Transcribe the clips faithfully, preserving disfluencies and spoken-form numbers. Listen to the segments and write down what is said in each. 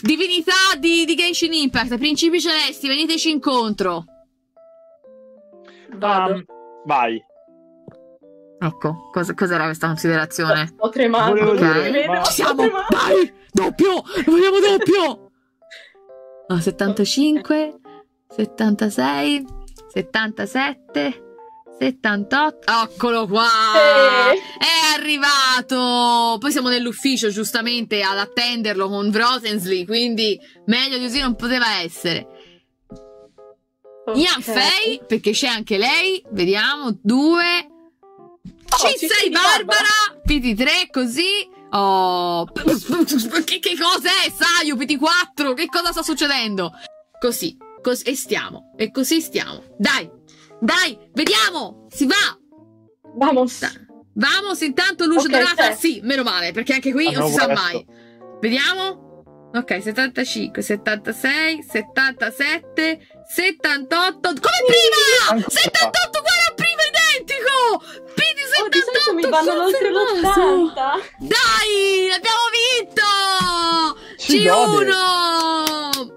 Divinità di, di Genshin Impact, Principi Celesti, veniteci incontro. Vado. Um, vai. Ecco, cos cos'era questa considerazione? Sto tremando. Okay. Dire, ma... Siamo, vai, doppio, vogliamo doppio. Oh, settantacinque, settantasei, settantasette, settantotto. Eccolo qua, sì. È arrivato. Poi siamo nell'ufficio, giustamente, ad attenderlo con Vrosensly, quindi meglio di così non poteva essere. Okay. Yanfei, perché c'è anche lei, vediamo, due. Oh, ci sei Barbara, P T tre così. Oh, che, che cosa è? Saio, P T quattro, che cosa sta succedendo? Così, cos e stiamo, e così stiamo. Dai, dai, vediamo, si va. Vamos. Da Vamos, intanto luce okay, dorata, sì, meno male, perché anche qui non si sa mai. Vediamo. Ok, settantacinque, settantasei, settantasette, settantotto, come prima! settantotto uguale a prima, identico! P D settantotto, oh, mi vanno oltre l'ottanta! Dai, l'abbiamo vinto! C uno!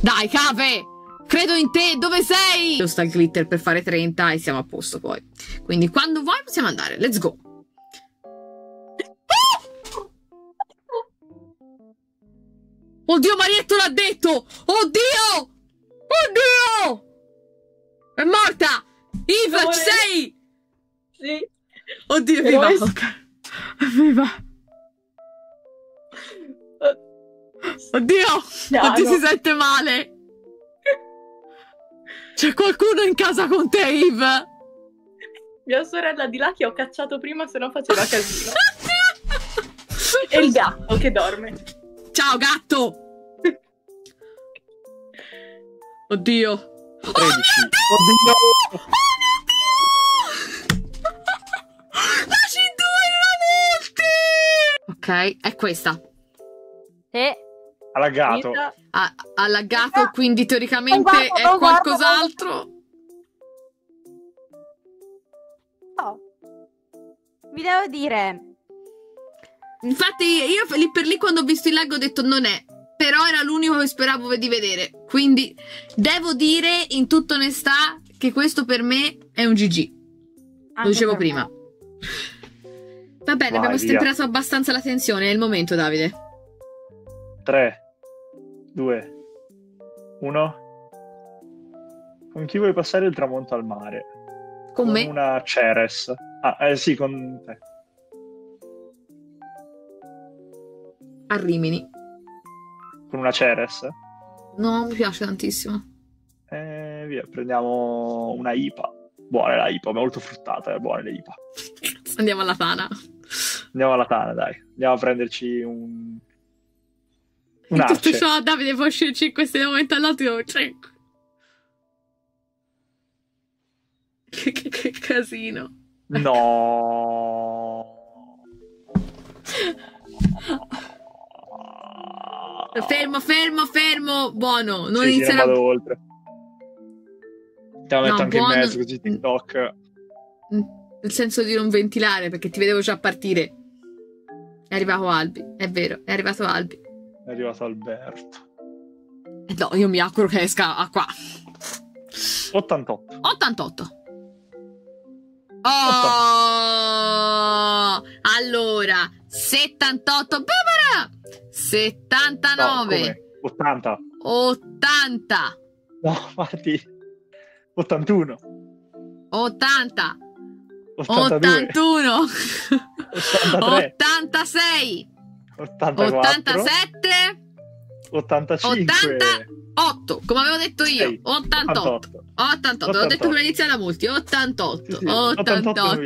Dai, Cave! Credo in te, dove sei? Giusto il glitter per fare trenta e siamo a posto poi. Quindi quando vuoi possiamo andare, let's go! Oddio, Marietto l'ha detto! Oddio! Oddio! È morta! Iva, ci sei? Sì. Oddio, viva! Viva! Oddio! No, Oddio, no. Si sente male! C'è qualcuno in casa con te, Iva? Mia sorella di là che ho cacciato prima, se no faceva casino. E il gatto che dorme. Ciao gatto! Oddio! Oh, tredici. Mio Dio! Oh mio Dio! La C due era multi! Ok, è questa. E... Allagato. Ha, allagato, quindi teoricamente guarda, è qualcos'altro. No. Vi devo dire... Infatti io lì per lì quando ho visto il lag ho detto non è, però era l'unico che speravo di vedere, quindi devo dire in tutta onestà che questo per me è un G G. Lo dicevo prima. Va bene, abbiamo stemperato abbastanza la tensione, è il momento Davide. tre, due, uno. Con chi vuoi passare il tramonto al mare? Con, con me? Una Ceres. Ah, eh, sì, con te. A Rimini. Con una Ceres? No, mi piace tantissimo. Eh, via, prendiamo una Ipa. Buona la Ipa, molto fruttata, è buona l'Ipa. Andiamo alla Tana. Andiamo alla Tana, dai. Andiamo a prenderci un... un arce. Tutto ciò a Davide può sceglierci in questo momento all'altro. Che, che, che casino. No. Fermo, fermo, fermo. Buono, non sì, inizierà. Sì, non vado oltre. Te la metto no, anche buono... in mezzo così TikTok. Nel senso di non ventilare, perché ti vedevo già partire. È arrivato Albi, è vero, è arrivato Albi. È arrivato Alberto. No, io mi auguro che esca a qua. ottantotto. ottantotto. Oh! ottantotto. Allora, settantotto. Barbara! settantanove, no, ottanta, ottanta, no, infatti, ottantuno, ottanta, ottantadue, ottantuno, ottantatré, ottantasei, ottantaquattro, ottantasette, ottantacinque, ottantotto, come avevo detto io, ottantotto, ottantotto, ottantotto. Ho detto prima di iniziare la multi, ottantotto, sì, sì. ottantotto,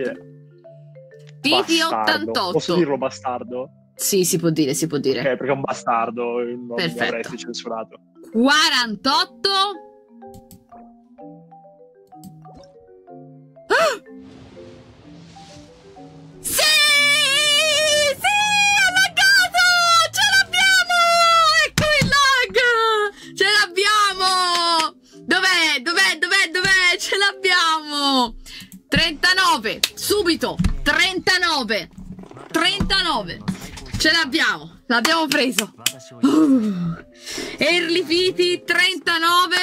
P T ottantotto, posso dirlo bastardo? Sì, si può dire, si può dire. Ok, perché è un bastardo, non Perfetto. Mi avresti censurato. quarantotto. Ah! Sì! Sì! È laggato! Ce l'abbiamo! Ecco il lag! Ce l'abbiamo! Dov'è? Dov'è? Dov'è? Dov'è? Ce l'abbiamo! trentanove! Subito! trentanove! trentanove! Ce l'abbiamo, L'abbiamo preso. Uh. Early Fiti trentanove.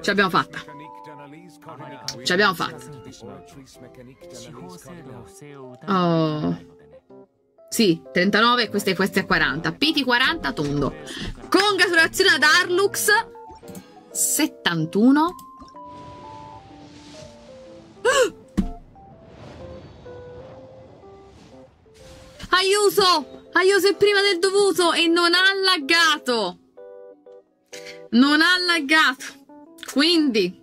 Ce l'abbiamo fatta. Ce l'abbiamo fatta. Oh. Sì, trentanove, queste queste a quaranta. Piti quaranta tondo. Congratulazioni ad Arlux. settantuno. Uh. Aiuto! Aiuto è prima del dovuto e non ha laggato! Non ha laggato! Quindi,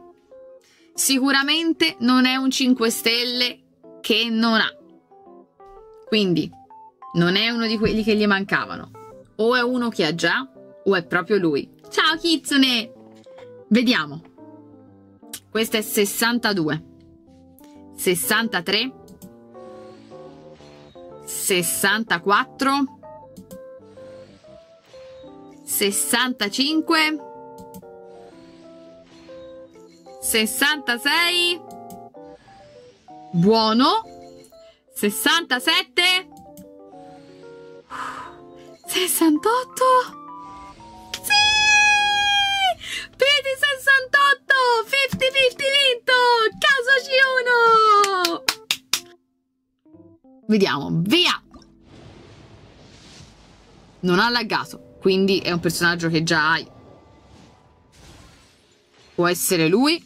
sicuramente non è un cinque stelle che non ha. Quindi, non è uno di quelli che gli mancavano. O è uno che ha già, o è proprio lui. Ciao Kitsune! Vediamo. Questa è sessantadue. sessantatré. sessantaquattro, sessantacinque, sessantasei, buono, sessantasette, sessantotto, sì, Piti sessantotto, cinquanta cinquanta vinto, Kazuha uno. Vediamo, via! Non ha laggato, quindi è un personaggio che già hai. Può essere lui,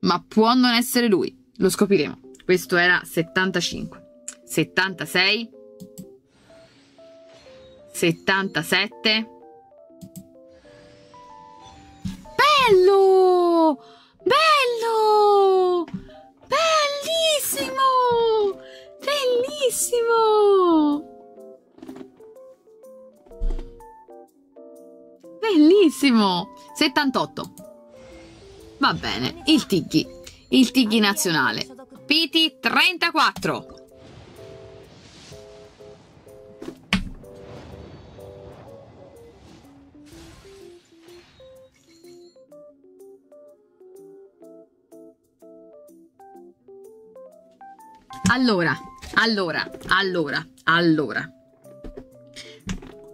ma può non essere lui. Lo scopriremo. Questo era settantacinque. settantasei. settantasette. Bello! Bello! Bellissimo! Bellissimo! Bellissimo! settantotto. Va bene, il Tighi. Il Tighi nazionale. Piti trentaquattro. Allora, allora, allora, allora.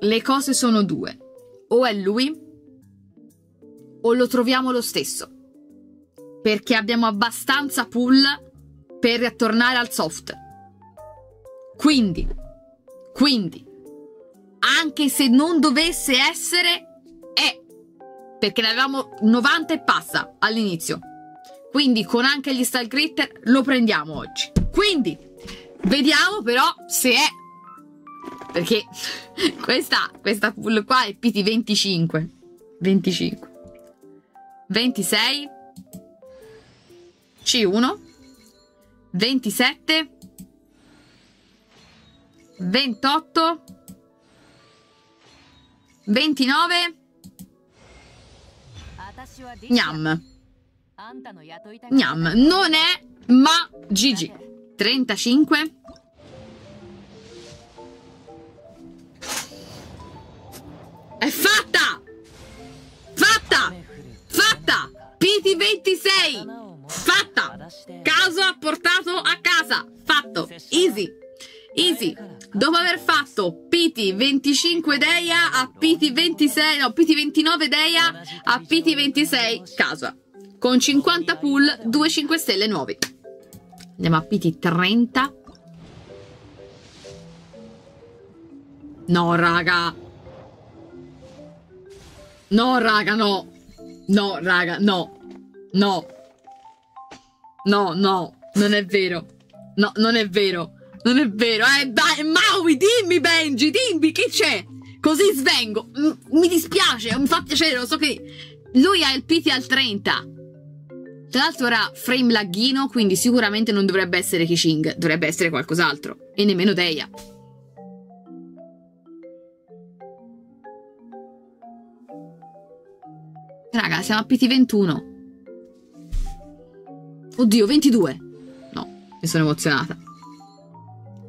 Le cose sono due. O è lui, o lo troviamo lo stesso. Perché abbiamo abbastanza pull per tornare al soft. Quindi, quindi, anche se non dovesse essere, è. Perché ne avevamo novanta e passa all'inizio. Quindi con anche gli style critter lo prendiamo oggi. Quindi, vediamo però se è, perché questa, questa pull qua è Piti venticinque, venticinque, ventisei, C uno, ventisette, ventotto, ventinove, gnam, gnam, non è, ma Gigi. trentacinque. È fatta! Fatta! Fatta! Piti ventisei! Fatta! Kazuha portato a casa! Fatto! Easy! Easy! Dopo aver fatto Piti venticinque Deia a Piti ventisei, no, Piti ventinove Deia a Piti ventisei Kazuha. Con cinquanta pull, due cinque stelle nuovi. Andiamo a Piti trenta. No, raga. No, raga, no. No, raga, no. No. No, no. Non è vero. No, non è vero. Non è vero. Eh, dai, Maui, dimmi, Benji, dimmi, che c'è? Così svengo. Mi dispiace, mi fa piacere, lo so che... Lui ha il Piti al trenta. Tra l'altro era frame laghino, quindi sicuramente non dovrebbe essere Kishing, dovrebbe essere qualcos'altro. E nemmeno Deia. Raga, siamo a Piti ventuno. Oddio, ventidue. No, mi sono emozionata.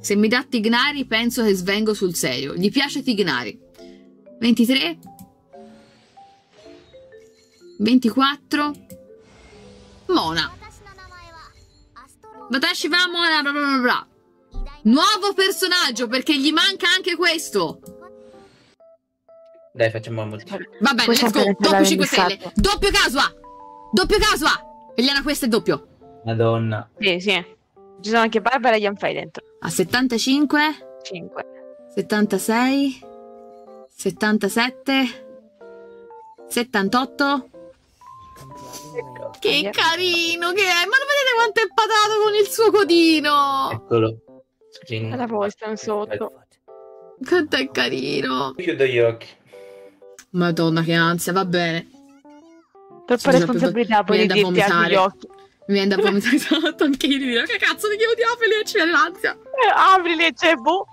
Se mi dà Tighnari penso che svengo sul serio. Gli piace Tighnari. ventitré. ventiquattro. Mona. Watashi wa Mona, bla bla bla bla. Nuovo personaggio, perché gli manca anche questo. Dai, facciamo la multiplicare. Va bene, let's go. Doppio cinque stelle. Doppio Kazuha. Doppio Kazuha. Eliana, questo è doppio. Madonna. Sì, sì. Ci sono anche Barbara e Yanfei dentro. A settantacinque. cinque. settantasei. settantasette. settantotto. Che carino che è. Ma non vedete quanto è patato con il suo codino. Eccolo. Screen. La posta in sotto. Quanto è carino. Chiudo gli occhi. Madonna che ansia, va bene. Troppa responsabilità, poi di vomitare gli occhi. Mi viene da vomitare sotto anche io di dire che cazzo ti chiedi, aprili e ci viene l'ansia. Eh, aprili e c'è boh.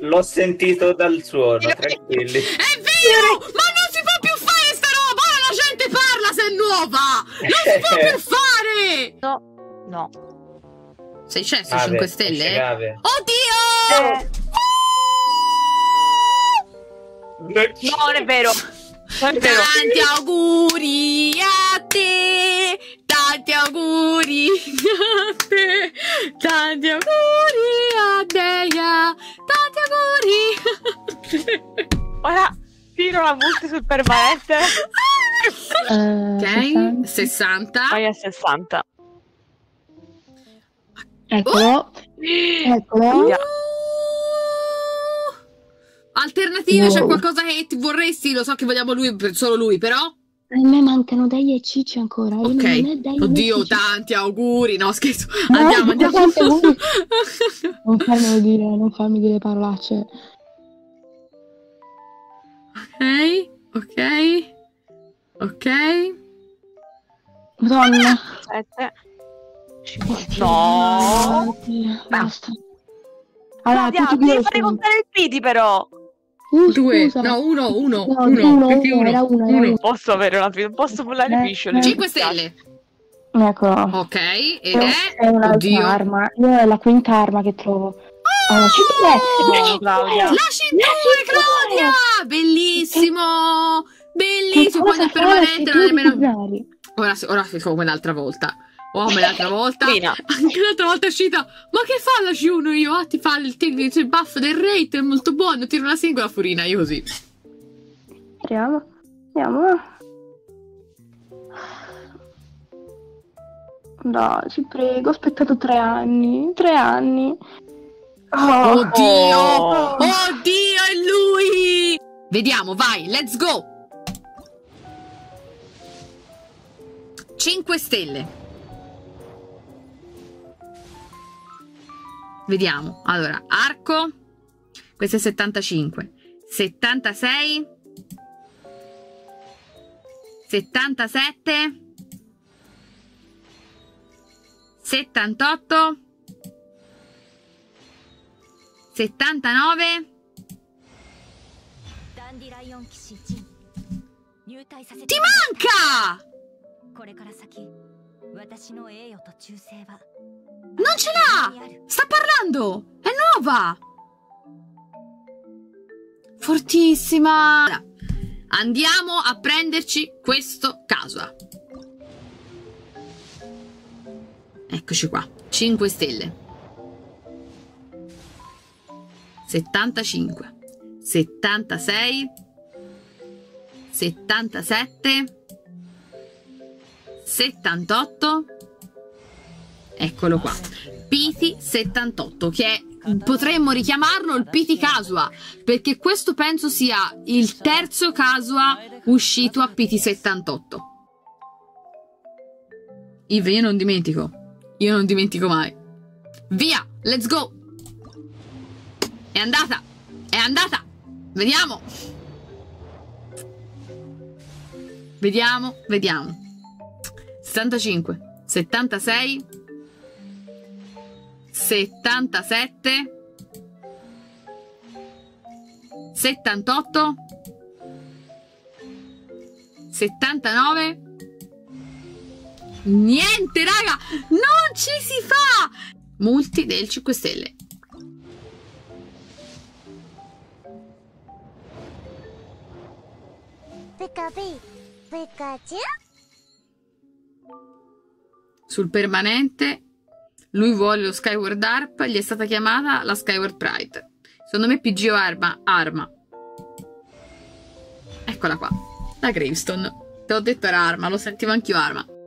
L'ho sentito dal suono, tranquilli. È vero! Ma non si può più fare sta roba! Ora la gente parla se è nuova! Non si può più fare! No, no. Sei sceso cinque stelle? Eh? Oddio! Eh. No, non è vero. Non è vero. Tanti auguri a te. Tanti auguri a te. Tanti auguri a Deia. Tanti auguri. Ora tiro la multa sul permanente. Ok, sessanta. Vai a sessanta. Eccolo, uh! Eccolo. Uh! Alternative, oh. C'è qualcosa che ti vorresti? Lo so che vogliamo lui, solo lui, però a me mancano Deia e Cicci ancora. Ok, oddio, tanti auguri. No, scherzo, no, andiamo, andiamo. Non farmi dire, non farmi dire parolacce. Ok, ok, ok. Madonna. Aspetta. No, basta. Allora, andiamo, devi fare contare il piti però. Uh, Due, scusa. No, uno, uno, no, uno, uno, perché uno, era uno, era uno. Posso avere una pita, posso volare eh, pisciole. cinque stelle. Eccolo. Ok, ed però è, è un'altra arma. Io è la quinta arma che trovo. Oh, allora, oh, Claudia. Lasci due, Claudia. Bellissimo, bellissimo. Quando è permanente non è nemmeno. Ora, ora come l'altra volta. Oh, ma l'altra volta, Fina. Anche l'altra volta è uscita. Ma che fa la G uno io? Ah, ti fa il, il buff del rate, è molto buono. Tiro una singola Furina, io così. Andiamo, andiamo. No, ci prego, ho aspettato tre anni. Tre anni. Oh. Oddio, oh. Oddio, è lui. Vediamo, vai, let's go. cinque stelle. Vediamo, allora, arco, questo è settantacinque, settantasei, settantasette, settantotto, settantanove, ti manca! Non ce l'ha! Sta parlando! È nuova! Fortissima! Andiamo a prenderci questo Kazuha. Eccoci qua. cinque stelle. settantacinque. settantasei. settantasette. settantotto. Eccolo qua, Piti settantotto, che è, potremmo richiamarlo il Piti Kazuha, perché questo penso sia il terzo Kazuha uscito a Piti settantotto. Ive, io non dimentico, io non dimentico mai. Via, let's go! È andata, è andata! Vediamo! Vediamo, vediamo. settantacinque, settantasei... settantasette, settantotto, settantanove. Niente raga, non ci si fa. Multi del cinque stelle. Sul permanente lui vuole lo Skyward Harp, gli è stata chiamata la Skyward Pride. Secondo me P G O arma, arma. Eccola qua, la Gravestone. Te l'ho detto era arma, lo sentivo anch'io arma.